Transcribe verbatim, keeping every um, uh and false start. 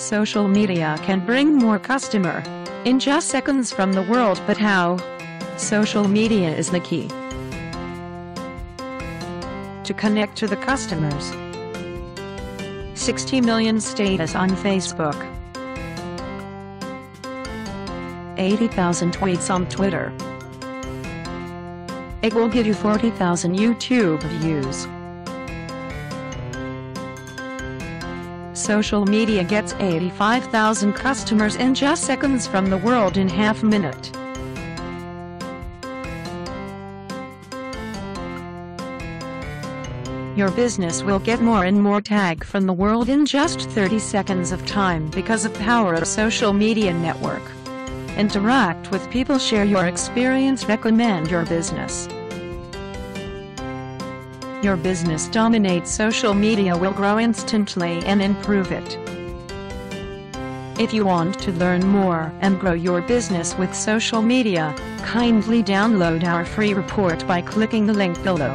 Social media can bring more customer in just seconds from the world, but how? Social media is the key to connect to the customers. sixty million status on Facebook, eighty thousand tweets on Twitter. It will give you forty thousand YouTube views. Social media gets eighty-five thousand customers in just seconds from the world in half a minute. Your business will get more and more tag from the world in just thirty seconds of time because of power of social media network. Interact with people, share your experience, recommend your business. Your business dominates social media will grow instantly and improve it. If you want to learn more and grow your business with social media, kindly download our free report by clicking the link below.